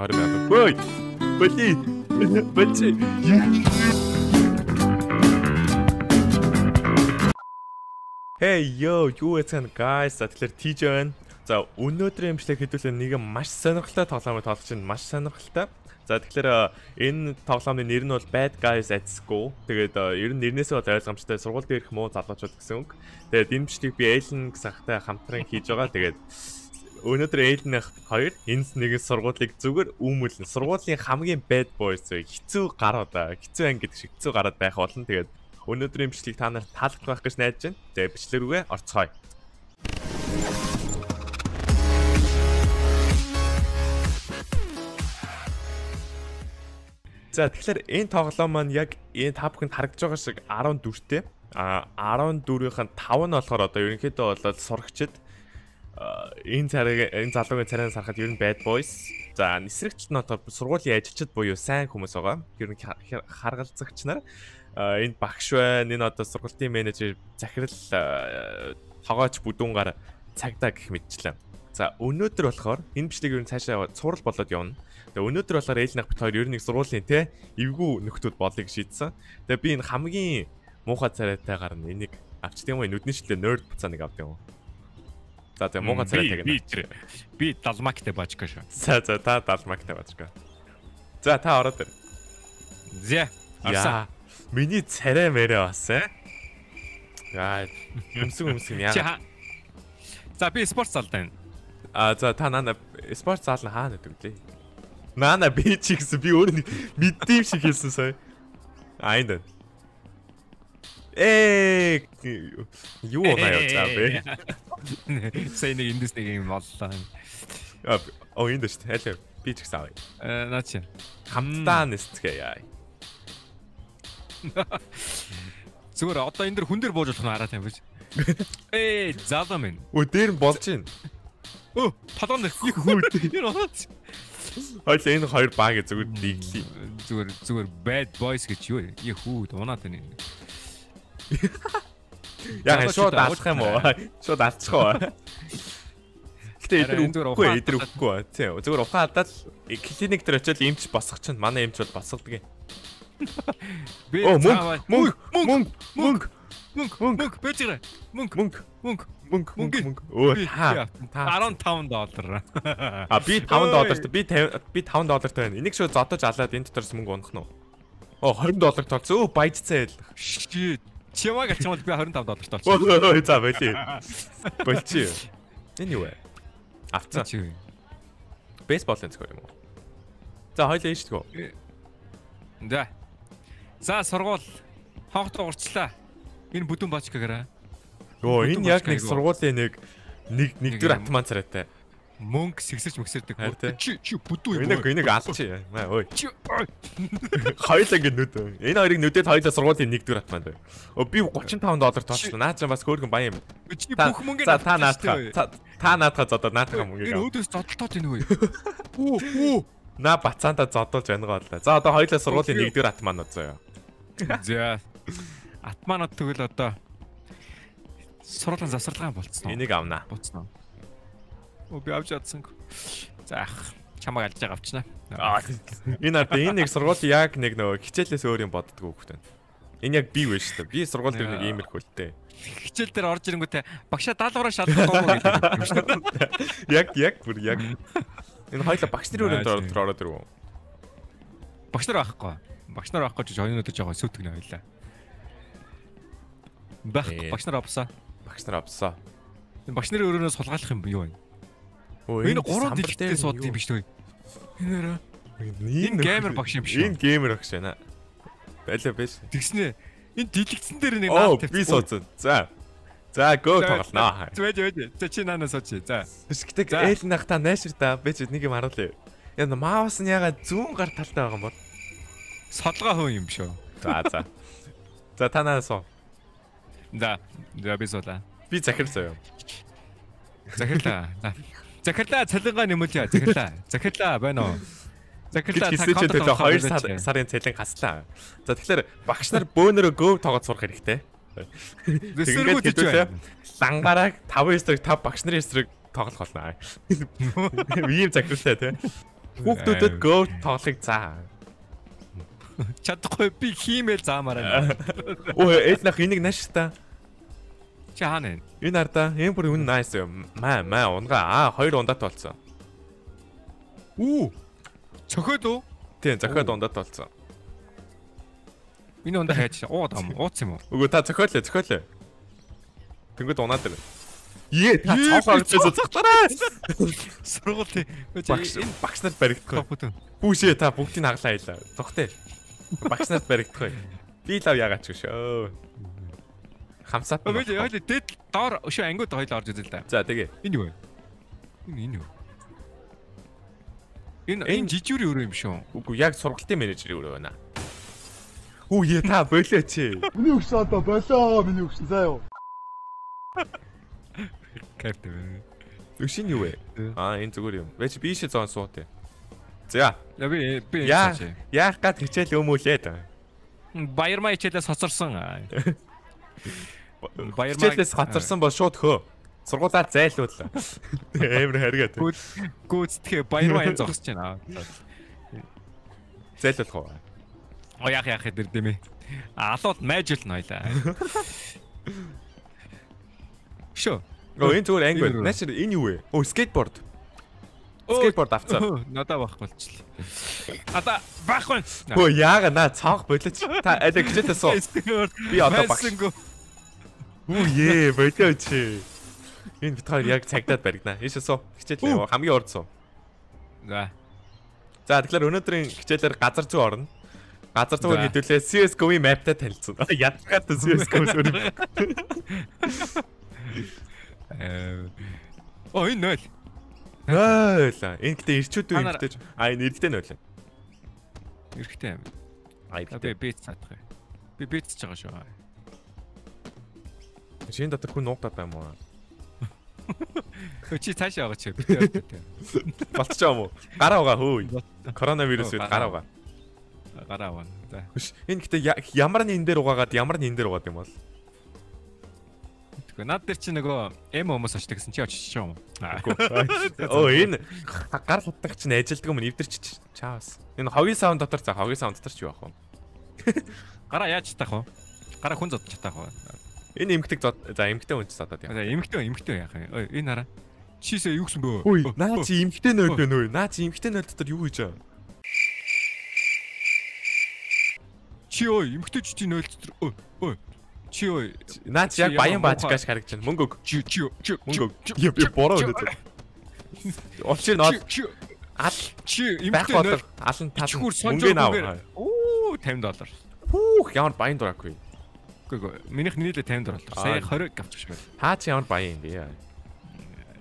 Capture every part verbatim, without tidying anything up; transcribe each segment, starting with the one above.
Woi, benci, benci. Hey yo, юу яцхан guys. За тэгэхээр ти джей байна. За өнөөдрийн имжлэг хэдүүлэн нэг маш сонирхолтой тоглоом тоглож байна. Маш сонирхолтой. За тэгэхээр энэ тоглоомны нэр нь бол Bad Guys at School. Тэгээд ер нь нэрнээсээ бол ойлгомжтой сургууль дээрх муу залуучууд гэсэн үг. Тэгээд энэ имжлэгийг би Эллен гэсахтай хамтран хийж байгаа. Тэгээд өнөөдөр Элнэх хоёр энэ нэг сургуулийг зүгээр үүмүүлэн сургуулийн хамгийн bad boys хэцүү гарууд хэцүү анги гэдэг шиг хэцүү гарууд байх болно. Тэгээд өнөөдрийн бичлэгийг та нарт таалагдах байх гэж найдаж байна. Тэгээд бичлэг рүүгээ орцгоё. За тэгэхээр энэ тоглоом маань яг энэ та бүхэнд харагдж байгаа шиг арван дөрөвтэй а арван дөрвийн таван нь болохоор одоо ерөнхийдөө бол сурагчид энэ цараг энэ залуугийн царайнаас харахад ер нь bad boys. За нисрэгчд нь одоо сургуулийн ажилчид буюу сайн хүмүүс байгаа. Ер нь харгалзагч нар энэ багш байна. Энэ одоо сургуулийн менежер захирал тоогооч бүдүүнгаар цагдаа гэх мэтчлэн. За өнөөдөр болохоор энэ бичлэг ер нь цаашаа цурал болоод явна. Тэгээ өнөөдөр болохоор Элнах бит хоёр ер нь сургуулийн те эвгүй нөхдөд болыг шийдсэн. Тэгээ би энэ хамгийн муухай царайтайгаар энийг авч тийм үү нүдний шилдэ нойр буцаа нэг авд юм. За тэгээ муухай царайтай гэнэ. Би далмагтай бачка шүү. За за та далмагтай бачка. За та ороод ир. Зэ. Яа. Миний царай мэрэ бас э. Яа. Юмсэг юмсэг яа. За би спорт зал даа. А за та нана спорт зал нь хаана гэдэг вэ? Нана би чи гэсэн би өөрөө мэддэм шиг хэлсэн сая. Айнда. Ээ юу онаа явцаа бэ? Сайн нэг эндээс нэг юм боллоо. Оо энэ дэжтэй хэлээ. Би ч гэсэн авъя. Э наачи. Хамтдаа нэсцгээ яа. Зүгээр одоо энэ дэр хүн дээр бууж болох нь арай тань биш. Ээ залуу минь. Өө дээр нь болж байна. Өө толгон дээр их хөөд. Юу болооч. Хойло энэ хоёр баг зүгээр диглий. Зүгээр зүгээр bad boys гэж юу их хөөд унаа тань. Яа шууд алах юм уу? Шууд алцчих уу? Гэтэ эдгээр зүгээр ухаа эдгээр үхгүй. Тэ зүгээр ухаа алдаад клиник дээр очиод эмч босгох чинь манай эмч бол босгодгийн. Оо мөнгө мөнгө мөнгө мөнгө мөнгө бэжэрэ. Мөнгө мөнгө мөнгө мөнгө мөнгө. Оо та арван таван доллар. А би таван долларт би би таван долларт байна. Энийг шууд зодож алаад энэ дотроос мөнгө унах нь уу? Оо двадцать долларт толцоо. Өө баяжцаа ял. Шшшш. Чимаг ачмал би двадцать пять долларт олчихлоо. За болий. Болчих. Anyway. Авцаа. Бейсбол энцгөө юм уу? За хоёлаа ийшдгөө. Да. За сургууль хонхт урчлаа. Энэ бүдүүн бачка гэрээ. Йоо энэ яг нэг сургуулийн нэг нэг нэг дүр атман царайтай. Мөнгө сэгсэрч мэгсэрдэг. Чи чи бүдүү юм. Энийг энийг алчи. Аа ой. Хоёлаа ингэ нүд. Энэ хоёрыг нүдэд хоёлаа сургуулийн нэг дүр атманд байв. Өө би тридцать пять доллар тоочлоо. Наачаа бас хөөргөн баян юм. Чи бүх мөнгө за та наатах. Та наатах зодод наатах мөнгө. Энэ өөдөөс зодтолтоод ийн үү? Үу үу. На бацаанда зодолж байнгаа боллоо. За одоо хоёлаа сургуулийн нэг дүр атманд заяа. За. Атманад тэгэл одоо сургуулийн завсарлага болцсон. Энийг авнаа. Буцнаа. Оо би авч чадсан. За чамаг алж байгаа авчнаа. Энэ ард энэ нэг сургууль яг нэг нөгөө хичээлээс өөр юм боддгоо хөөхтэй. Энэ яг би вэ шүү дээ. Би сургууль дээр нэг имэл хөлтэй. Хичээл дээр орж ирэнгүүтээ багшаа даалгавраа шалгах юм уу гэдэг. Яг яг бүр яг. Энэ хоёлаа багш нарын өрөөнд ороод ирв. Багш нар байхгүй. Багш нар байхгүй гэж хоёр өдөр жоо сүйтгэнэ хоёлаа. Багш нар авсаа. Багш нар авсаа. Энэ багш нарын өрөөнөөс сулгаалах юм юу вэ? Энэ гурван дэлгэцтэй сууд юм биш үү? Энэ геймер багш юм биш үү? Энэ геймер багш байна. Байлаа биш. Тэгснэ. Энэ дэлгэцэн дээр нэг наал тавьсан. Би суудсан. За. За гоо тоглоно. Зүвэж зүвэж. За чи наана суудчих. За. Хэсэгтэй Элнах та найшир та бэж нэг юм харуулъя. Энэ маус нь ягаад зүүн гар талтай байгаа юм бол? Содолгоо хөө юм шүү. За за. За та наана суу. Да. За би суулаа. Би захирсан юм. Захирлаа. За. Захирлаа цалингаа нэмүүлээ. Захирлаа. Захирлаа байна уу? Захирлаа цалингаа хоёр сарын цалин хаслаа. За тэгэхээр багш нар бөөнөрөө гөө тоогоод сурах хэрэгтэй. Эсвэргүүд гэж байна. Лангараг таван эсрэг тав багш нарын эсрэг тоглох болно. Ийм захирлаа тий. Хүүхдүүдэд гөөд тоглыг заа. Чадахгүй би хиймэл заамаар. Оо эзнах энийг нааш та. Чи хаана вэ? Энэ ардаа энэ бүр үнэн найс юм. Маа маа унгаа аа хоёр ундаа толцсон. Уу. Цохоод уу? Тийм цохоод ундаа толцсон. Энэ ундаа хайж уу том ууц юм уу? Үгүй та цохиолээ цохиолээ. Тэнгүүд унаад байна. Ее та цохоод цохтараа. Сургууль энэ багш нарт баригдахгүй. Бүүшээ та бүгдийг хаглаа хийлээ. Цохтой. Багш нарт баригдахгүй. Би лав яагаад ч шүү. Хамсаат. Өөе өөе дэд доор шүү ангиуд хоёул орж үзэл та. За тэгээ. Энэ юу вэ? Энэ энэ юу? Энэ энэ жижүүрийн өрөө юм шүү. Үгүй яг сургалтын менежерийн өрөө байна. Үе та болооч. Миний өгсөн одоо болоо миний өгсөн заа юу. Картэ мэн. Өгсөн юу вэ? Аа энэ зүгээр юм. Вэ чи биишээ зоон суутэ. За. Яа би би. Яах гад хичээл өмүүлээд. Баярмаа хичээлээс хоцорсон. Баярмаа хичээлээс хоцорсон бол шууд хөө. Сургуулаа зайлууллаа. Амар харгаад. Гүцтгэ баярмаа зогсож байна. Зайлуулах уу? Оо яах яах дээр дэмэ. Алууд майжулна ойлаа. Шо. Гоо энэ зүгээр англи. Начир энэ юу вэ? Оо скейтборд. Скейтборд авцгаа. Надаа баах болчихлоо. Ада баах байна. Оо яага наа цаах болооч. Та аль гэжтэй суу. Би одоо баах. Оо е болооч. Энэ битгаар яг цагдаад баригнаа. Ийшээ суу. Хичээлээ хамгийн урд суу. За. За тэгэхээр өнөөдрийн хичээлээр газар зүй орно. Газар зүйн хэдүүлээ си эс го-ийн map-тай танилцсан. Ядгаат си эс го-с өөр. Э. Оо энэ нойл. Нойл. Энэ гэдэг ирчүүд үү гэдэг. А энэ иргэдтэй нойл. Иргэдтэй юм. А иргэдтэй бит цаадах. Би битж байгаа шүү. Энд дотор хүн нуугдаад байна мó. Хөчи цаашаа яваач би өөртөө. Болцоо юм уу? Гараа угаа хөөе. Коронавирус үед гараа угаа. Гарааваа. Энэ гэдэг ямар нэг энэ дээр угаагаад ямар нэг энэ дээр угаад юм бол. Тэгвэл над дээр чи нөгөө эм хүмүүс очдаг гэсэн чи очиж байгаа юм уу? Оо энэ гар хутдаг чинь ажилддаг юм нэвдэрч чаавс. Энэ хогийн саунд дотор цаа хогийн саунд дотор ч юу ах вэ? Гараа яаж чадах вэ? Гараа хүн зодчих чадах вэ? Энэ эмгтэг за эмгтэн хүн зодоод яах вэ? Эмгтэн эмгтэн яах вэ? Энэ хараа. Чисээ юу гэсэн бөө? Наа чи эмгтэн нойл нойл. Наа чи эмгтэн нойл дотор юу хийж байгаа? Чи ой эмхтэйч чи нойлц ой ой чи ой наач яг баян баачгаш харагч байна мөнгө чи чи чи мөнгө я бороо өгдөг очи наа ал чи эмхтэй алан тал мөнгө наа оо фифти доллар хүүх ямар баян дураггүй үгүй минийх нийлээ фифти доллар сая тwenty авчих шиг байна хаа чи ямар баян юм бэ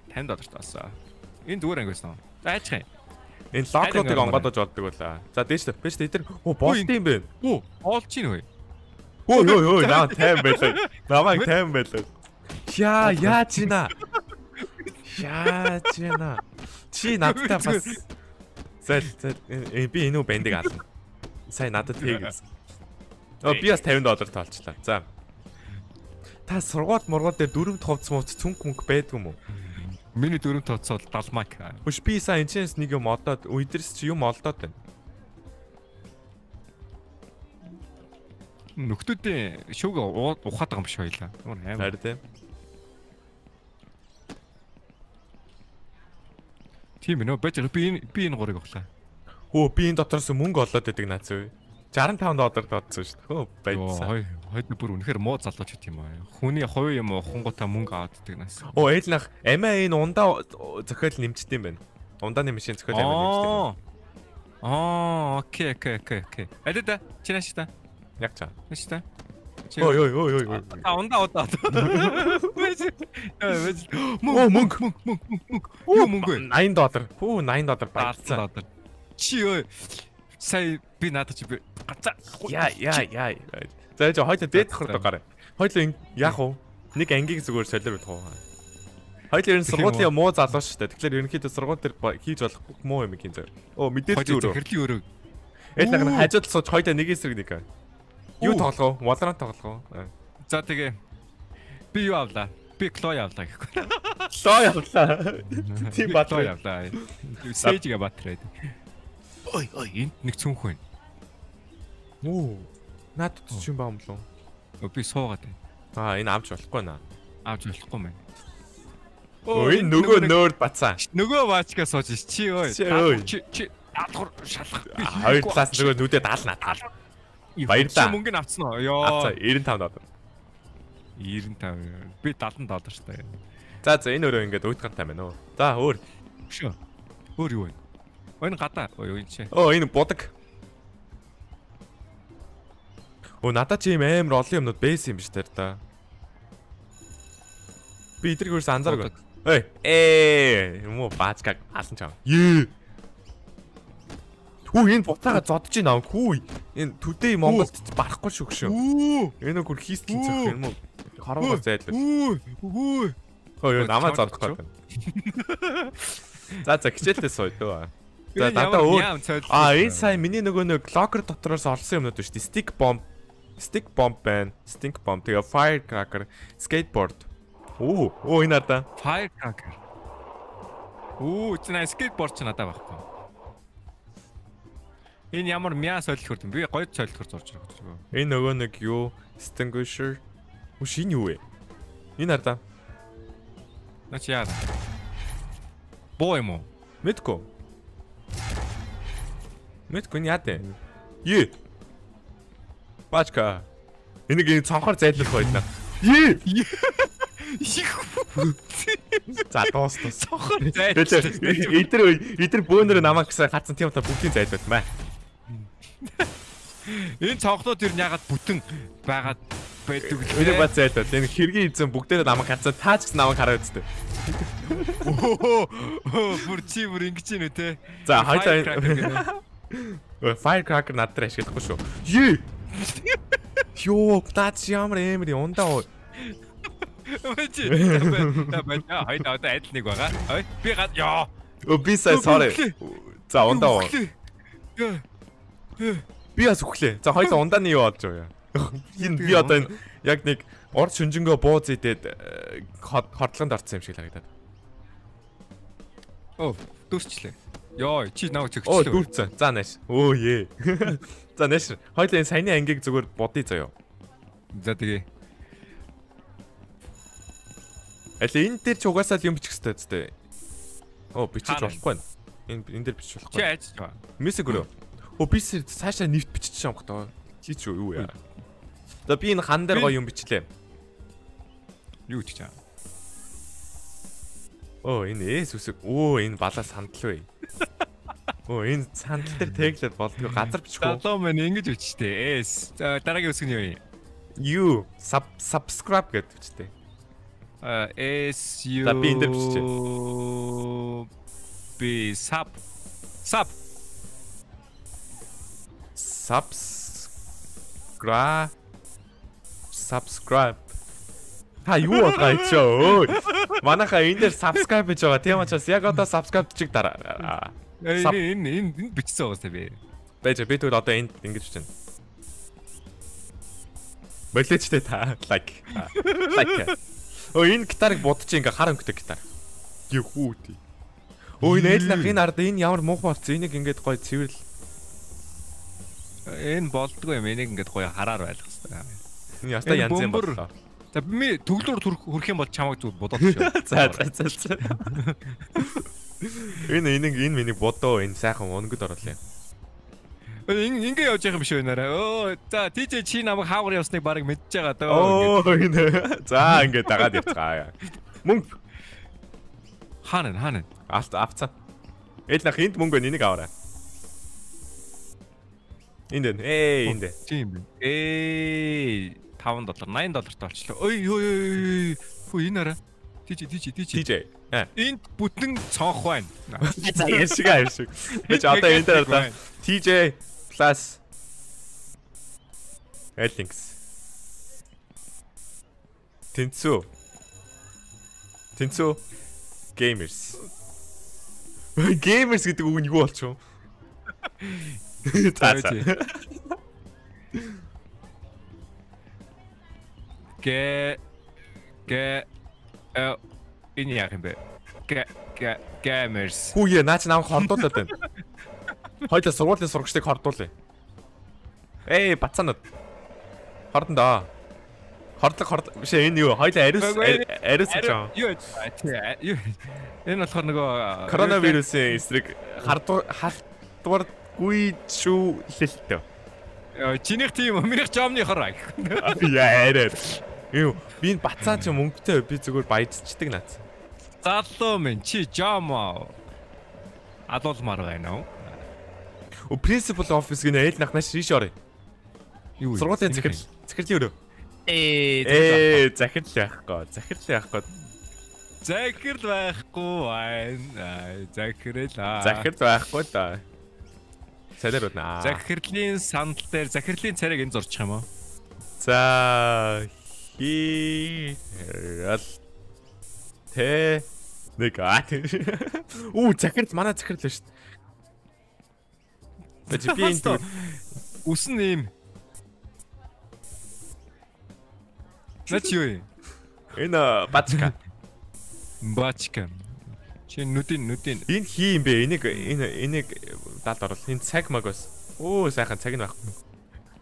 фифти доллар таасаа энэ зүгээр ангиус наа айчих юм энэ локротыг онгодож болдог байлаа. За дээш тэр биш тэр оо болд юм бэ. Оо олж ийн вэ. Оо оо оо наа тайм байлаа. Намайг тайм байлаа. Яа яа чина. Яа чина. Чи надтай бас зал зал би энэ бэндийг ална. Сая надад хийгээс. Оо би бас фифти доллар таалчлаа. За. Та сургууль мургууль дээр дөрөв ховц мууц цүнх мөнгө байдгүй юм уу? Миний дөрөв тооцоол даалмаг. Хөш би сайн энэс нэг юм одоод үдэрс чи юм олдоод байна. Нөхдүүдийн шүүг ухаад байгаа юм шиг байлаа. Амар тийм. Тийм нөө бэж би би энэ горыг авлаа. Хөө би энэ дотороос мөнгө олоод байдаг наац үе. sixty-five доллар тооцсон шүү дээ. Хөө байцсан. Хойд бүр үнэхээр муу залууч гэдэг юм аа. Хүний хувь юм уу хунгуудаа мөнгө авааддаг нас. Оо ээлнах амиа энэ ундаа зохиол нэмждсэн юм байна. Ундааны машин зохиол амиа нэмждсэн. Аа окей окей окей окей. Алида чи нааш та. Яг чаа. Нааш та. Ой ой ой ой. А ундаа удаа. Мөнгө мөнгө мөнгө мөнгө. Юу мөнгө вэ? ninety dollar. Хөө ninety dollar байцсан. Чи ой. Сая би надад чи гацаа яа яа яа. За яа хойло дээд захрд гараа. Хойло яах вэ? Нэг ангийг зүгээр солиор болох уу? Хойло ер нь сургуулийн муу залуу шүү дээ. Тэгэхээр ерөнхийдөө сургууль төр хийж болохгүй муу юм хийн зэрэг. Оо мэдээж зүгээр. Хэрлийн өрөө. Эдгээр нь хажууд сууж хойло нэг эсрэг нэг. Юу тоглох вэ? Valorant тоглох уу? За тэгээ. Би юу авлаа? Би Chloe авлаа гэхгүй. Chloe авлаа. Тийм батлаа авлаа. Сэжигээ батраад. Oi, oi, нэг зүүн хүн. Оо. Надад чинь баам шүү. Би суугаад байна. Аа, энэ авч болохгүй наа. Авч болохгүй мэн. Ой, нөгөө нөөрд бацсан. Нөгөө баачгаа сууж ш. Чи ой. Чи чи даадхур шалах. Хоёр талаас нөгөө нүдэд ална тал. Баярлаа. Чи мөнгө авцсан уу? Яа. девяносто пять доллар. девяносто пять. Би семьдесят доллар штэ. За за энэ өөрөө ингээд өйтгэн тань байна уу. За өөр. Шүү. Өөр юу вэ? Энэ гадаа. Ой, энэ чи. Оо, энэ бодог. Оо надад чи юм амар олон юмнууд бэйс юм биш тэр та. Би эдрийг хөөс анзааргүй. Эй, ээ, юм уу баачгаг алсан чам. Ее. Хүү энэ буцаага зодож ийн аа. Хүү энэ төдөө Монголд барахгүй шүү гшөө. Энэ гөр хийстэн цөх юм уу? Харангуй зайлгүй. Хүү. Хөөе намаа зодохгүй. За за хичээлдээ сууя. За надаа өөр. Аа энэ сая миний нөгөө нэг локер дотроос олсон юмнууд биш. Stick bomb. Stick bomb байна. Stick bomb, тэгээ firecracker, skateboard. Оо, оо энэ надаа. Firecracker. Оо, чиний skateboard ч надаа байхгүй. Энэ ямар мяа солих хурд юм. Би гоё солихор зурж байгаа. Энэ нөгөө нэг юу? Extinguisher. Оо шинэ юу вэ? Энэ надаа. Начиад. Боемо. Мэдгүй. Мэдгүй нь яатэ. Е. Бачка. Энийг энэ цанхаар зайлуулах байна. Е. За тоос тоос. Цанхаар зайлуулах. Эдэр эдэр бөөнөр намайг гэсэн хатсан тийм та бүгдийг зайлуулт маа. Энэ цанхнууд ер нь ягаад бүтэн байгаад байдаг вэ? Энийг бат зайлуулт. Энэ хэргийн эзэн бүгдээрээ намайг хатсан таач гэсэн намайг хараа үзтээ. Оо. Бүр чи бүр ингэж ийн үү те. За хайтаа. Firecracker надад ашиглахгүй шүү. Е. Йоо, тац ямар эмри ондоо. Мачи. Та хайд одоо адил нэг байгаа. Ой, би гад ёо. Убисаа sorry. За ондоо. Би бас үхлээ. За хоёул ундааны юу болж байгаа юм. Энэ би одоо энэ яг нэг орд шүнжэнгөө бууз идээд хордлогонд орсон юм шиг харагдаад. Оо, дүрчлээ. Йоо, чи наа чигчлээ. Оо, дүрцэн. За нааш. Оо е. За нэш. Хойлоо энэ саяны ангийг зүгээр бодъё заяо. За тэгээ. Аль энэ дээр ч угаасаа юм бичих ёстой зү. Оо бичиж болохгүй байна. Энэ энэ дээр бичиж болохгүй. Чи ажиж байгаа. Мессеж өрөө. Оо би цаашаа нэвт бичиж шамх тоо. Чи ч юу яа. За би энэ хан дээр гоё юм бичлээ. Юу ч чам. Оо энэ Есүс. Оо энэ балаа сандал вэ. Оо энэ сандал дээр тэглэл болдгоо газар бичихгүй. Залуу мэн ингэж өчтэй. Эс. За дараагийн үсэг нь юу юм? You subscribe гэдэг үчтэй. А эс you. За би энэ биччихэ. Би sub sub subscribe subscribe. Та юу отгайчоо. Манайха энэ дээр subscribe хийж байгаа. Тийм учраас яг одоо subscribe чиг дараа. Энэ энэ энэ бичсэн байгаа сте. Бэж би тэгвэл одоо энд ингэж бичнэ. Болиочтой та лайк. Лайк. Оо энэ гитарыг бодчих ингээ хар өнгөтэй гитар. Гүүти. Оо энэ эллах энэ ард энэ ямар муухай болсон. Энийг ингээд гоё цэвэрл. Энэ болдгоо юм. Энийг ингээд гоё хараар байлгах хэрэгтэй. Энэ яста янз юм боллоо. За би төглөр хөрөх юм бол чамайг зүгээр бодоод шүү. За за за. Энэ энийг энэ миний бодоо энэ сайхан өнгөд орлоо. Энэ ингээ явж байгаа юм шиг байна арай. Оо за ти джей чи намайг хаагар явсныг барыг мэдчихэж байгаа даа. Оо ингээ. За ингээ дагаад явцгаая. Мөнгө. Ханан ханан. Алт авцаа. Эд нах энд мөнгө энийг аваарай. Энд энэ. Эй энд. Тийм бэ. Эй пять доллар восемьдесят долларт олчлоо. Ой ой ой. Фу энэ арай. ти джей ти джей ти джей. Энд бүтэн цонх байна. За яшиг аашиг. Бич одоо энэ дээр одоо ти джей plus Links. Тэнцүү. Тэнцүү gamers. Gamers гэдэг үг нь юу болчих вэ? Таатай. Гэ гэ э энэ яах юм бэ? Гэ гэ gamers. Хүү яа наач намайг хордуулаад байна. Хойлоо сургуулийн сурагчдыг хордуулъя. Эй, бацаанууд. Хордон доо. Хордлог хордлог биш энэ юу? Хойлоо ариус ариус жаа. Юу юу. Энэ болохоор нөгөө коронавирусын эсрэг хардваргүй шүү хэлэлтөө. Чинийх тийм өмнөх жомны хороо. Яа арай. Юу, би бацаа чи мөнгөтэй би зүгээр баяжцдаг наац. Залуу минь чи жомоо. Адуулмаар байна уу? О принципал офис гэнэ ээл нахнаш шиш орё. Юу? Сургуулийн захирал. Захирлын өрөө. Ээ, захирал байхгүй. Захирал байхгүй. Захирал байхгүй байна. Захирлаа. Захирал байхгүй та. Царай байна. Захирлын сандал дээр захирлын царайг энэ зурчих юм уу? За. Хи. Тэ. Нэг аа. Уу, захирал манай захирал шүү дээ. Бачи би энэ төр усан юм. Начи. Энэ бачка. Бачка. Чи нүдэн нүдэн. Энэ хий юм бэ? Энийг энэ энийг далд орлоо. Энэ цаг маг бас. Оо сайхан цаг нь байхгүй.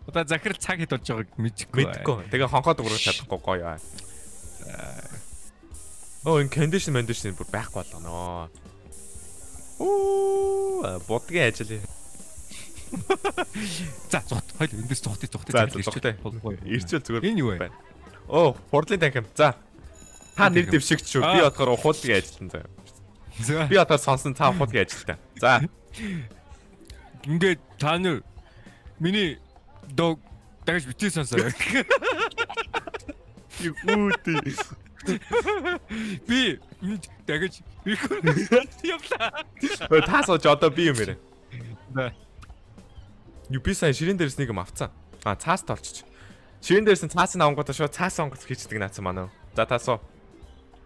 Одоо захирал цаг хэд болж байгааг мэдэхгүй. Мэдэхгүй. Тэгээ хонхоод өгөх чадахгүй гоё. Оо энэ кондишн кондишн бүр байхгүй болгоно. Оо бодгийн ажил. За зот хойл эндээс зохтой зохтой ирчтэй болгоо. Ирчэл зүгээр. Энэ юу вэ? Оо, хурдлын танхим. За. Та нэр дэвшигч шүү. Би бодохоор ухуулгийн ажилтан заяа. За. Би одоо сонсон цаа ухуулгийн ажилтан. За. Ингээд та нэр миний дог дагж битээ сонсоо. Юути. Би минь дагж явлаа. Та сооч одоо би юм ярэ. За. Юпи сайн ширин дээрс нэг юм авцсан. А цаас толчч. Ширин дээрс нь цаас нь авангуудаа шууд цаас онгоц хийчихдэг наацсан маа нөө. За таасуу.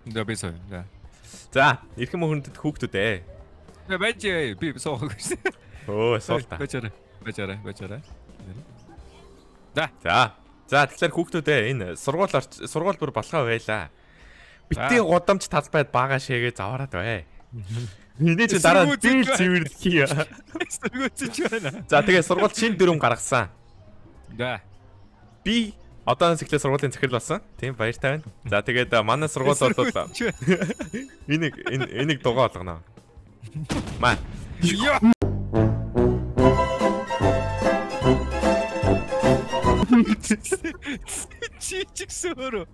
Да бисаа. За, ирэх юм хүндэд хүүхдүүд ээ. Бэ бач би соох гэсэн. Оо, суулта. Бачаарай. Бачаарай, бачаарай. За. За. За, тэгэхээр хүүхдүүд ээ энэ сургууль сургууль бүр балхаа байлаа. Битгий гудамж талбайд бага шээгээ завараад бай. Миний ч дараа зил цэвэрлэхийе. Сургуулч байна. За тэгээ сургууль шинэ дүрм гаргасан. Да. Би одооноос эхлээ сургуулийн захирал болсон. Тийм баяртай байна. За тэгээд манай сургууль боллоо. Энийг энийг дугаа болгоно. Маа. Чи чигсөөрөө.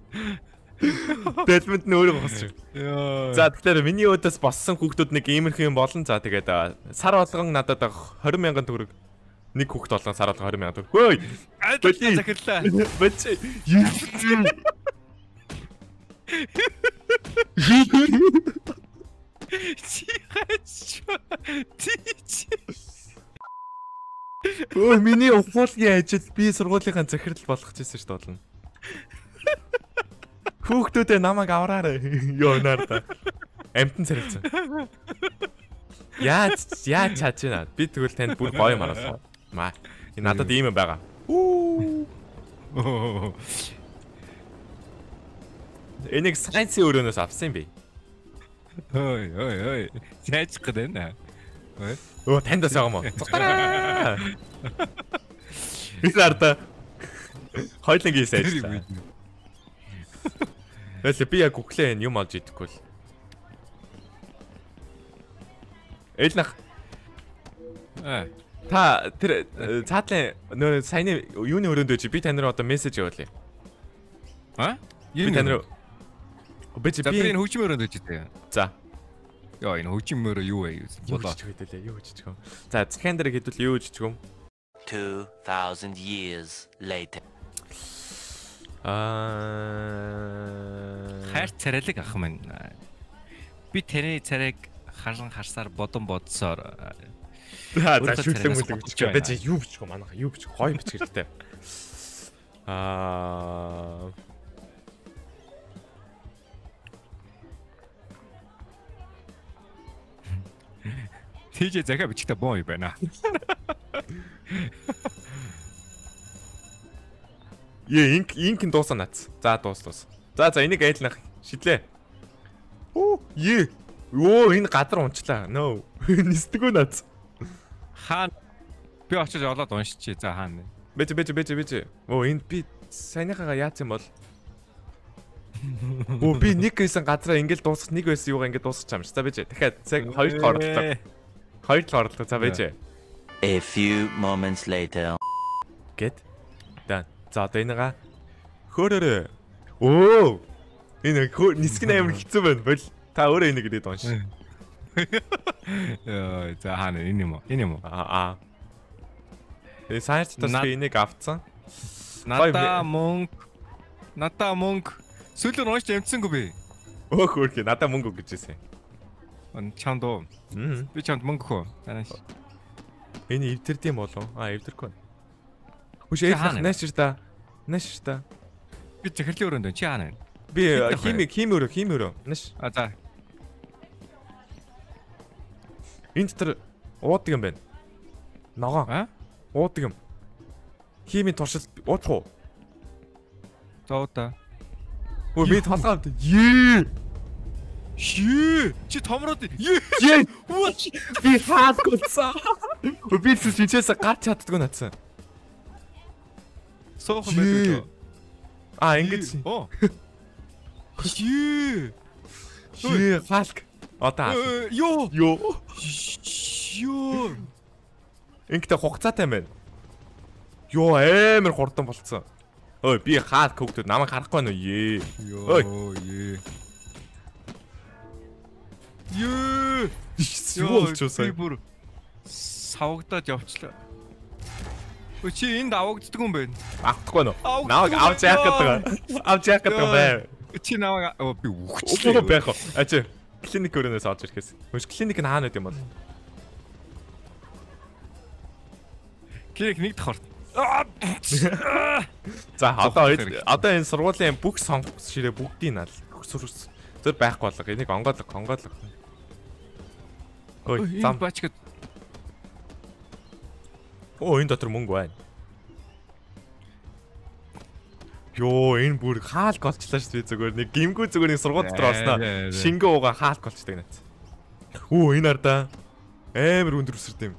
Дэлмэнд нь өөрөө босч. За тэгэхээр миний өдөөс боссон хүүхдүүд нэг иймэрхүү юм болон за тэгээд сар болгон надад двадцать сая төгрөг нэг хүүхд болгон сар болгон двадцать сая төгрөг. Хөөе. Айлчлаа захирлаа. Бачи. Чи хаач. Тич. Оо миний ухуулгийн ажил би сургуулийнхаа захирал болгож ирсэн шүү дээ болно. Хүүхдүүдээ намайг авраарай. Йоо нарта. Амтан царилсан. Яа, яа чачина. Би тэгвэл танд бүр гоё юм аруулсан. Маа. Энэ надад ийм юм байгаа. Энийг сайнсийн өрөөнөөс авсан юм би. Ой, ой, ой. Цаач гэнэ. Оо, танд бас байгаа юм уу? Цухтараа. Би нарта. Хойлон гисэж. Эхлээд би яг гуглээ энэ юм олж идэхгүй л. Элнах. Аа. Та тэр цаатлын нөө саяны юуны өрөөндөө чи би тань руу одоо мессеж явуулъя. Аа? Би тань руу. Бич би энэ хөгжмийн өрөөндөө чи тээ. За. Яа энэ хөгжмийн өрөө юу вэ? Болоо. Юу жижиг юм. За, захиан дээр хэдүүл юу жижиг юм. two thousand years later. Аа хайр царайлаг ах минь. Би таны царайг харсан харсаар бодон бодсоор. За шүлэн мүлэн гэж байна. Би юу бичих юм анаха юу бичих гоё бичгэртэй. Аа ти джей захаа бичихтэй боо юу байна. Яа инк инкэн дуусана нац. За дуус дуус. За за энийг айлнах шидлээ. Оо е. Оо энэ гадар унчлаа. No. Нисдэгөө нац. Haan. Би очиж олоод уншчи. За хаан. Бэж бэж бэж бэж. Оо энд би санийхаагаа яац юм бол. Оо би нэг гэсэн газраа ингээл дуусах нэг байсан юугаа ингээд дуусах юм шээ. За бэж. Дахиад цаг хоёр дахь оролдлоо. Хоёр дахь оролдлоо. За бэж. A few moments later. Get. Да. За одоо энэга. Хөөрөө. Оо. Энэ хөө нисгэн амир хэцүү байна. Бол та өөрөө энийг ирээд унш. Яа, за хаан энэ юм уу? Энэ юм уу? Аа аа. Es heißt, dass wir ihn nicht aufziehen. Nata Monk. Nata Monk. Südler noch nicht empfangen geblieben. Oh, gut, Nata Monk gibt es. Und Chando. Mhm. Wie Chand Monk kommt. Ihn hilft dir mal so. Ah, hilft dir kommt. Und ich habe nächstes da, nächstes da. Bitte hilft dir unten, Chane. Bitte Chemik, Chemiro, Chemiro. Nicht. Ah da. Inter. Ort gehen bin. Naga. Ootgum. Хими туршил уучих уу? За удаа. Оо би толгоо амт. Ее. Ши. Чи томроод. Ее. Би хаалгуулсан. Оо би ч шинчээс гарч чаддгүй наацсан. Соохон байдаг. Аа ингэж. Оо. Ши. Ши фаск. Отаа. Йо. Йо. Йо. Ингээдээ хугацаатай байна. Йоо амар хурдан болцсон. Ой би хаалт хөөгдөд намайг харахгүй байна уу? Йоо ээ. Йоо. Юу болчихсон? Би бүр савагдаад явчлаа. Өчиг энд авагддаг юм байна. Авахгүй байна уу? Намайг авч яах гэдэг. Авч яах гэдэг байна. Чи намайг би үхчихлээ. А чи клиник өрөөнөөс олж ирэхээс. Хөөш клиник нь хаана байд юм бол? Клиник нэг дахь орт. За одоо одоо энэ сургуулийн бүх сонгох ширээ бүгдийг нь ал. Зөв байхгүй болго. Энийг онгоолго, онгоолго. Ой, зам бачгад. Оо, энэ дотор мөнгө байна. Йоо, энэ бүр хаалт голчлаа шүү дээ зүгээр. Нэг гимгүү зүгээр нэг сургууль дотор орсноо. Шингээ уугаа хаалт голчдаг наац. Оо, энэ ардаа амар өндөр өсөрт юм.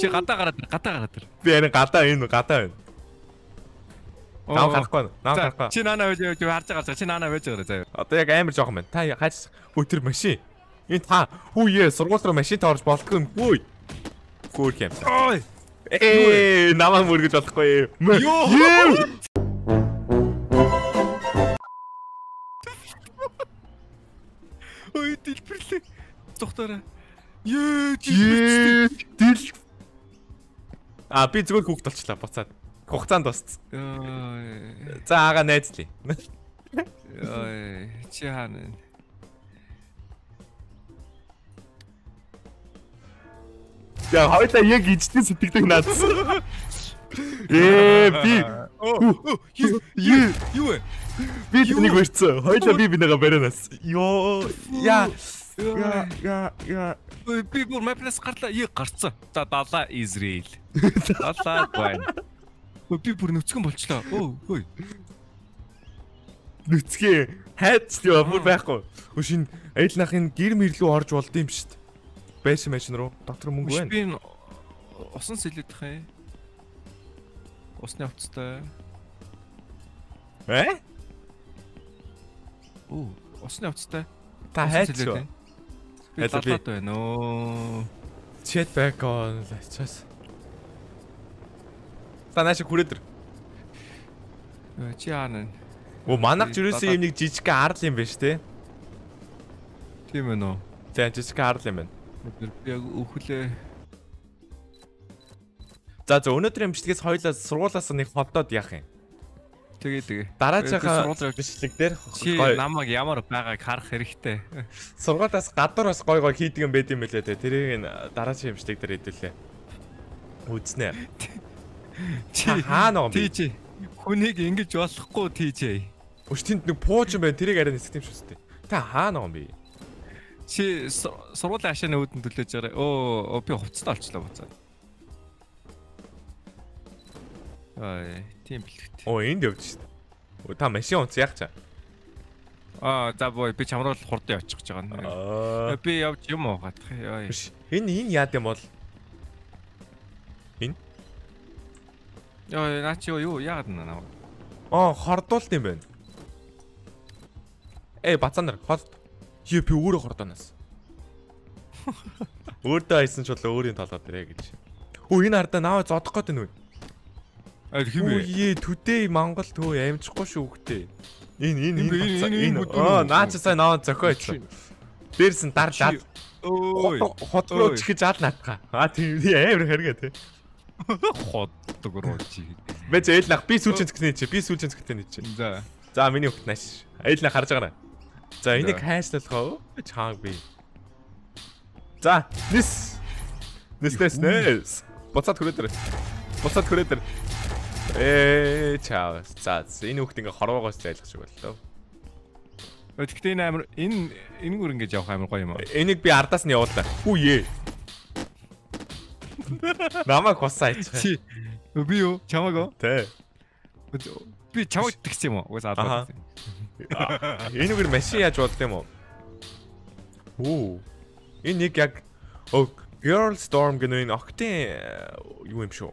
Чи гадаа гараад гадаа гараад тэр. Би харин гадаа энэ гадаа байна. Наа гарахгүй. Наа гарахгүй. Чи наана байж явж харж байгаа. Чи наана байж байгаа заяа. Одоо яг амар жоохон байна. Та хайж өтер машин. Энэ та хүүе сургууль руу машин тоорж болохгүй юм. Үй. Хөөх юм. Ой. Ээ намаа мөргөж болохгүй. Йоо. Ой дэлбэрлээ. Цухтаараа. Ее дил. А би зүгээр хөөгд толчлаа буцаад. Хугацаанд дууссан. За аага найзлий. Ой чи хаана? Я хойлоо яг ижтэн сэтгэдэг наадсан. Ээ би юу юу би нэг өрцөө. Хойлоо би бинага баринаас. Йоо я Я я я би бүр мэпнэс гарлаа. Ий гарцсан. За далаа Израиль. Далаа байна. Би бүр нүцгэн болчлоо. Өө хөөе. Нүцгэн хайц яа бүр байхгүй. Хөшин айл нахын гэр мэрлүү орж болд юм шít. Байшин машин руу доктор мөнгө байна. Би усан сэлэдэх юм. Усны хувцтай. Э? Оо, усны хувцтай. Та хайц юу? Аллаа байна оо. Чэт бэк он лачаас. Танаа чи хүрээд ир. Чи аана. Оо манайх юусэн юм нэг жижиг арал юм байна штэ. Тийм ээ. За жижиг арал юм байна. Яг өхлөө. За за өнөөдөр эмчилгээс хоёлаа сургуулаас нэг холдоод яах юм? Тэгээ тэгээ. Дараачихаа сургууль бичлэг дээр гоё намайг ямар байгааг харах хэрэгтэй. Сургуулиас гадуур бас гоё гоё хийдэг юм байд юм билээ тэ. Тэрийг энэ дараачих бичлэг дээр хэдүүлээ. Үзнэ. Чи хаана юм бэ? Тийч. Хүнийг ингэж болохгүй тийч. Өч тэнд нэг пууч юм байна. Тэрийг арай нисэх юм шүү дээ. Та хаана юм бэ? Чи сургуулийн хашааны үүдэн төлөөж гараа. Оо би хувцастаа олчлаа буцаад. Ой. Тийм бэлгэт. Оо энд явж шээ. Та машин унц яах чаа. Аа за боо би чамруулах хурдан явчих гэж байгаа. Би явж юм уу гадах. Энэ энэ яад юм бол? Энэ? Яа наач юу яад наа. Аа хордуулт юм байна. Эй бацаа нар хот. Чи би өөрөө хордоноос. Өөртөө айсан ч болоо өөрийн талаад ирээ гэж. Өө энэ хардаа наваа зодох гээд байна үү? Аа хэмээ. Үе төдөө Монгол төв амжихгүй шүү хтээ. Энэ энэ энэ энэ аа наач сайн наваа зохиоч. Дээрсэн дарлаад. Хот руу чихэж ал наатгаа. Аа тийм амар хэрэгэ тээ. Хот руу чих. Мэж ээл нах би сүүлж зэгтэнэ чи. Би сүүлж зэгтэнэ чи. За. За миний хөлт нааш. Ээл нах харж байгаарай. За энийг хайшлуулах уу? Чанг би. За нис. Нис нис нис. Буцаад хүрээд ирээ. Буцаад хүрээд ирээ. Ээ чаа. За энэ хөлт ингээ хорвоогоос зайлах шиг боллоо. Өтгтэн амир энэ энэ гүр ингэж явах амир гоё юм аа. Энийг би ардаас нь явууллаа. Үе. Намайг хусаа хийчих. Би юу? Чамаг уу? Тэ. Би чамаг тэгсэн юм уу? Уус алдаа. Энэ гүр машин яаж болд юм уу? Оо. Энэ нэг яг Girl Storm гэнэ энэ октэн юу юм шүү.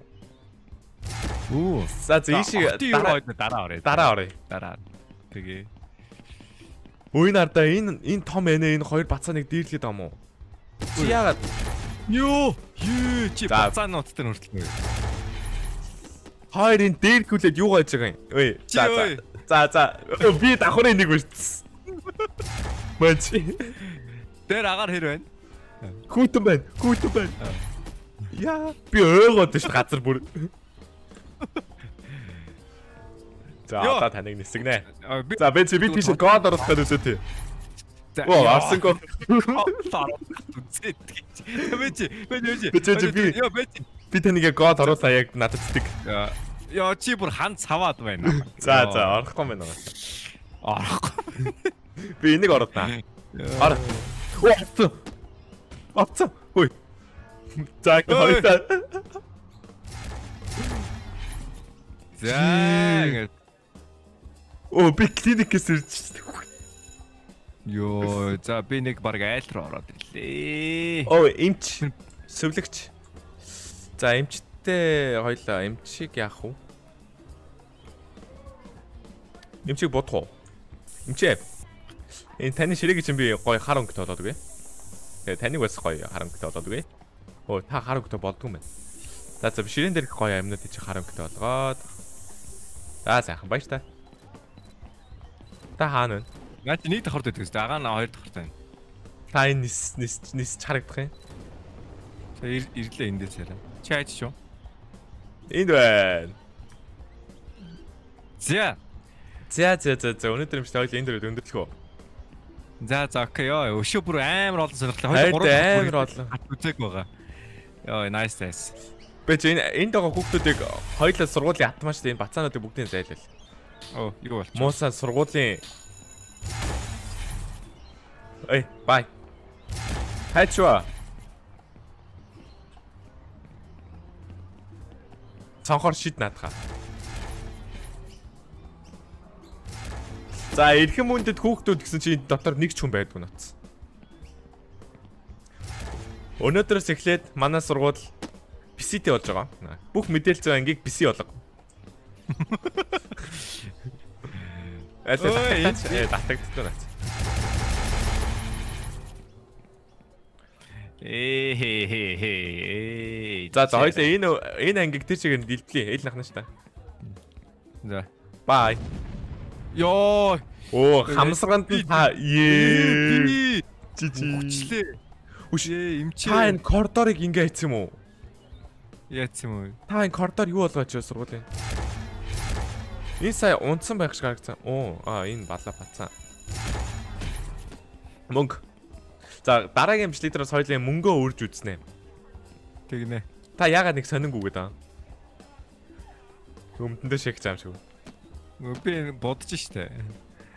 Оо. За тийшээ дараа дараа дараа. Тэгээ. Ой нарда энэ энэ том ээ энэ хоёр бацааныг дээрлээд байгаа мó. Чи яагаад? Юу? Юу чи бацаанууд дээр хүртэл нэ. Хоёр энэ дээргүүлээд юу гайж байгаа юм? Ой. За за. За за. Би давхрын нэг үү. Мачи. Тэр агаар хэр байна? Хүүтэн байна. Хүүтэн байна. Яа, би ойлгоод шүү газар бүр. За таныг нисгэнэ. За би чи бит тийш код орох гэдэг үү? Оо, авсан код. Би чи би би таныг код оруулаа яг надад цэдэг. Яа чи бүр хан цаваад байна. За за орохгүй байна. Орохгүй. Би энийг оруулаа. Ор. Оцсон. Оцсон. Хөөе. За хоёлаа. За. Оо би клиникээс ирчихсэн. Йоо, за би нэг баг айл руу ороод ирлээ. Оо, эмч, сөвлөгч. За, эмчтэй хоёлаа эмчийг яах вэ? Эмчийг бодох уу? Эмчээ. Энэ таны ширээгийн чинь би гоё хар өнгөтэй болоод үгүй. Тэгээ таныг бас гоё хар өнгөтэй болоод үгүй. Оо, та хар өнгөтэй болдгүй юм байна. За, за ширээн дээр гоё амьнад чи хар өнгөтэй болгоод. За, сайхан баяр та. Та хаана вэ? Наач нэг давхард байдаг шүү дээ. Агаа наа хоёр давхартай байна. Та энэ нис нис нис харагдах юм. За ирлээ энэ дээр царай. Чи хайч шүү. Энд байна. За. За за за за өнөөдөр юмштай хоёул энэ дээр өндөрлөх үү? За за окей ёо. Өшөө бүр амар олон сонирхолтой. Хоёр амар олон. Хат үзег байгаа. Ёо nice nice. Бич энэ энд байгаа хүүхдүүдийг хоёулаа сургуулийн атмаа шүү дээ. Энэ бацаануудыг бүгдийг зайлал. Оо, юу болчих. Муусаа сургуулийн. Эй, бай. Хайчва. Цанхор шид наадхаа. За, эрхэм үндэд хүүхдүүд гэсэн чинь дотор нэг ч хүн байдгүй нац. Өнөөдрөөс эхлээд манай сургууль пи си ти болж байгаа. Бүх мэдээлэл зав ангийг пи си болго. Ой, энэ татагддаг байна. Ээ хээ хээ хээ. За за хоёлаа энэ энэ ангиг тэр чигээр дэлдлээ. Эл нахна шта. За. Бай. Йоо. Оо, хамсранд та ээ. Чи чи. Хүчлээ. Үш эмчээ. Та энэ коридорыг ингээ хийц юм уу? Яац юм уу? Та энэ коридор юу болгооч вэ сургуулийн? Энэ сая унтсан байх шиг харагдсан. Оо, аа энэ балла бацаа. Мөнгө. За, дараагийн эмчлэг дээрс хоёлын мөнгөө өрж үзнэ. Тэгнэ. Та яагаад нэг сонингүүгээд аа? Өмдөндөө ших зам шүү. Би бодож штэ.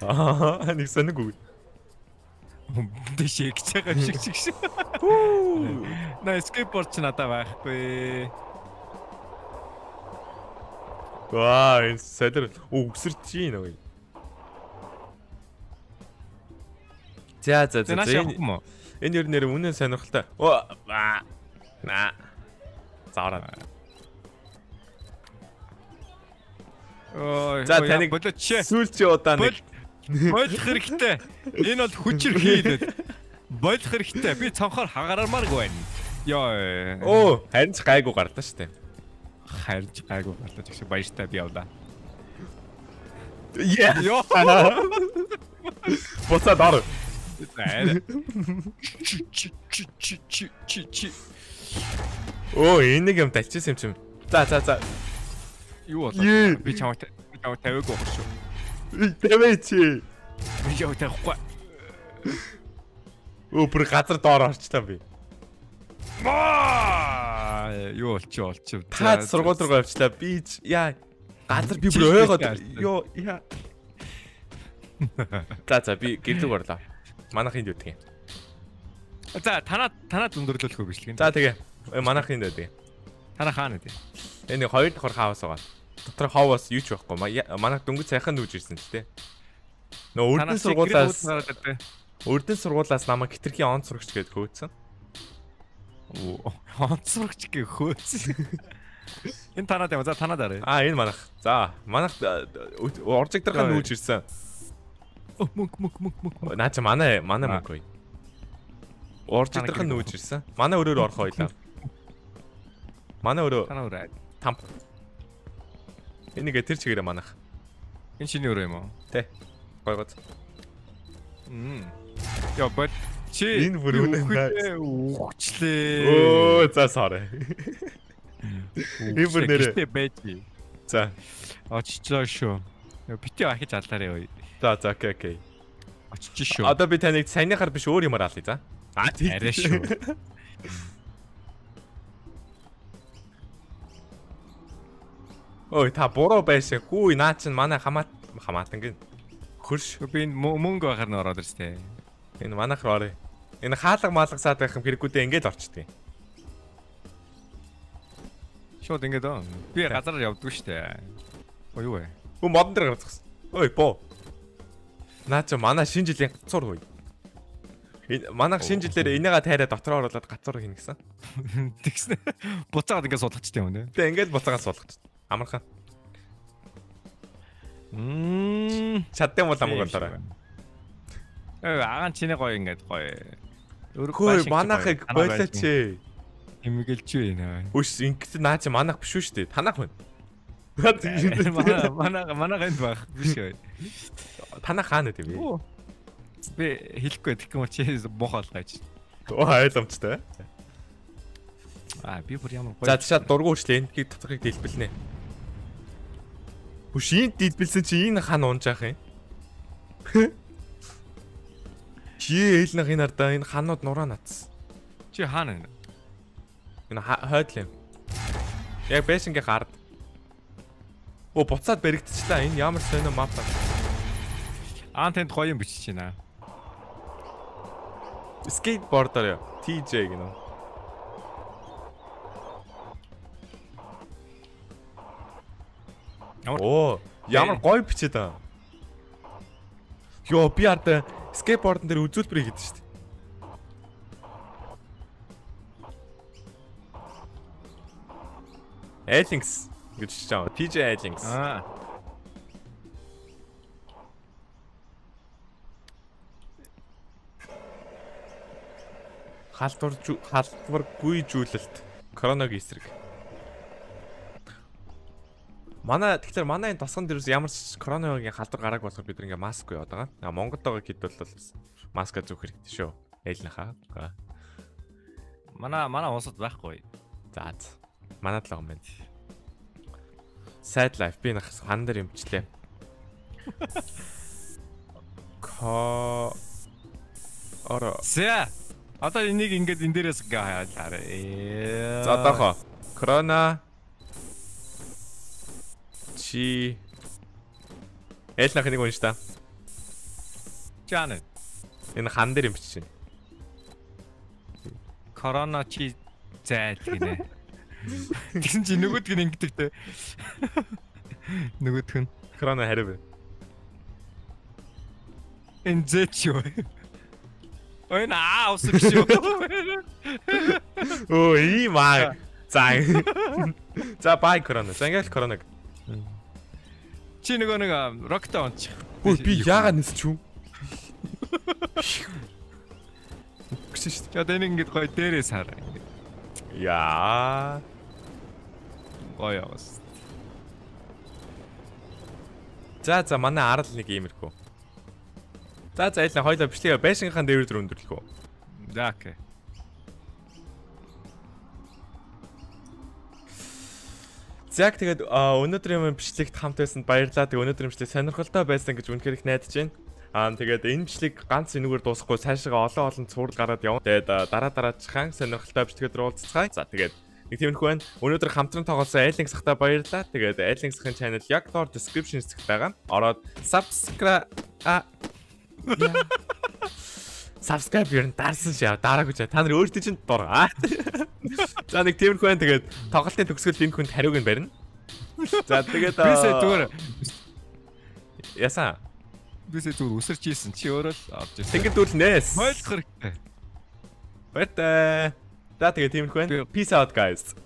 Аа, нэг сонингүү. Өмдөндөө ших чага шиг шиг. Хүү. На скейтборд ч надад байхгүй. Ваа, энэ сайдэр үгсэрч ийн аа. За за за. Энэ юу нэр үнэн сонирхолтой. Аа. Заавраа. Оо. За таныг сүүлчийн удаа нэг болох хэрэгтэй. Энэ бол хүчээр хийдэг. Болох хэрэгтэй. Би цанхаар хагаармаар гүйн. Яа. Оо, харин ч гайгүй гарлаа шүү дээ. Харин ч гайгүй гарлаа. Тэгш баяртай би явлаа. Яа. Яа. Боцаа дараа. Nein. Оо, энийг юм талчихсан юм чим. За за за. Юу болов? Би чамд чамд тавиагүй байх шүү. Тавиач. Би чамд тавихгүй. Оо, бүр газар доор орчлаа би. Маа! Юу болчих болчих. Та сургууль руу явчлаа. Би яа газар би бүр ойгоод. Йоо, яа. За за би гэрд орлоо. Манайх энд үтгэ. За танаа танаа зөндөрлөх үү бичлэг. За тэгээ. Манайх энд үтгэ. Танаа хаана үтгэ. Энэ хоёр дахь хаваас байгаа. Дотор хаваас юу ч байхгүй. Манайх дөнгөж сайхан нүүж ирсэн ч тийм. Нөө өрдөн сургуулаас өрдөн сургуулаас намайг хитрхийн онц сурагч гээд хөөцсөн. Онц сурагч гээд хөөцсөн. Энэ танаа даа. За танаа даа. Аа энэ манайх. За манайх оржиг дарга нүүж ирсэн. Оо мөнгө мөнгө мөнгө. Наач манай манай мөнгө. Орчиг дахин нүүж ирсэн. Манай өрөөр орох ойлаа. Манай өрөө. Манай өрөө. Тамп. Энийг тэр чигээрээ манах. Энэ чиний өрөө юм уу? Тэ. Гойгоц. Мм. Яа бат. Чи энэ бүрүүнээ хөөчлээ. Оо за сарай. Ивэр нэрээ. За. Очиж шүү. Яа битээ ахиж аллаарэ ой. За за окей окей. Очиж шүү. Одоо би таныг саяныхаар биш өөр юмар алъя за. Аа тийм шүү. Ой та бороо байсаа хүү наа чин манай хамаат хамаатан гин. Хөрш би мөнгө байхаар нь ороод ирстэй. Энэ манайх орой. Энэ хаалга маалгасаад байх юм хэрэггүй дээ ингээд орчтой. Шууд ингээд оо. Би газар явдгүй штэ. Оо юу вэ? Хөө модон дээр гарцсан. Ой боо. Наача манай шинэ жилийн гацуур хүй. Энэ манайх шинэ жилээр энийгээ тайраа дотроо оруулаад гацуур хийнэ гэсэн. Тэгснэ. Буцаагаад ингээд суулгачтай юм нэ. Тэ ингээд буцаагаад суулгач. Амархан. Мм чаттем бол амгүй болоорой. Э агаан чиний гоё ингээд гоё. Хөөе манайхыг болооч ээ. Эмгэлж байна. Үс ингээд наача манайх биш үү штэ. Танах байна. Манай манай манай энд баг биш бай. Танаа хаана гэдэг вэ? Би хэлэхгүй гэх юм чи бох олгооч. Оо хайлмчтай. Аа би бүр ямар гоё. За тийш дургу хүчлээ эндгийг татхыг дэлбэлнэ. Бүшийн дэлбэлсэн чи энэ хана унжаах юм. Чи хэлнэ хинаар да энэ ханууд нураа натсан. Чи хаана вэ? Энэ хойд л юм. Яг байшингийн гард. Оо буцаад баригдчихлаа. Энэ ямар сонио мап таг. Аа тэнд гоё юм бичиж байна. Скейтбордер ти джей гинөө. Оо ямар гоё бичээд аа. Йоо би ард скейтбордон дээр үзүүлбэр хийдэг шүү дээ. Айлингс гэж чаа. ти джей Айлингс. Аа. Халдвар халдваргүй зүйлэлт. Короногийн эсрэг. Манай тэгэхээр манай энэ тосгон дээрс ямар ч короногийн халдвар гараагүй болохоор бид ингээ маскгүй яваад байгаа. Монголд байгаа хэд бол маска зүүх хэрэгтэй шүү. Айлнахаа. Манай манай улсад байхгүй. За. Манай л юм байна. Side life би нэг хан дээр юмчлээ. Ко Ара. Зэ. Одоо энийг ингээд энэ дээрээс гайлаарэ. За тахо. Корона. Чи. Ээлнах нэг уншта. Чанэ. Энэ хан дээр юм бичсэн. Корона чи зайл гинэ. Тэгсэн чи нөгөөдг нь ингэдэг те. Нөгөөдг нь корона харив. Энзэч юу? 왜 나 없읍시오. 오이 말. 짱. 자 바이 그러는. 짱이스 그러는. 지는 거는 락다운. 오 비야간 있죠. Ja, denen geht heute Teres herein. Ja. Oh ja, was? Ja, jetzt haben wir eine Art Gamer. Ja, jetzt ist heute bestimmt besser, kann der drunter kommen. Danke. Sag dir, unterdrüben bestimmt haben wir ein paar Leute, unterdrüben bestimmt haben wir heute ein bisschen gewöhnlich nicht gesehen. Аан тэгээд энэ бичлэг ганц энүүгээр дуусахгүй цаашгаа олон олон цуур гараад явна. Тэгээд дараа дараачихан сонирхолтой бичлэгээр уулзцай. За тэгээд нэг тиймэрхүү байна. Өнөөдөр хамтран тоглосон Айлингс хата баярлалаа. Тэгээд Айлингсхийн channel яг доор description хэсэгт байгаа. Ороод subscribe а subscribe гэрн дарсан шээ. Дараагүй ч та нар өөртөө ч дур. За нэг тиймэрхүү байна. Тэгээд тоглолтын төгсгөл энэ хүнд хариуг нь барина. За тэгээд бисээ зүгээр. Ясаа Бисээ зүгээр үсэрч ийсэн чи өөрөө л авч ирсэн. Тэнгэр дүүлнээс. Хойлох хэрэгтэй. Баяртай. За тэгээ тиймэрхүү байна. Peace out guys.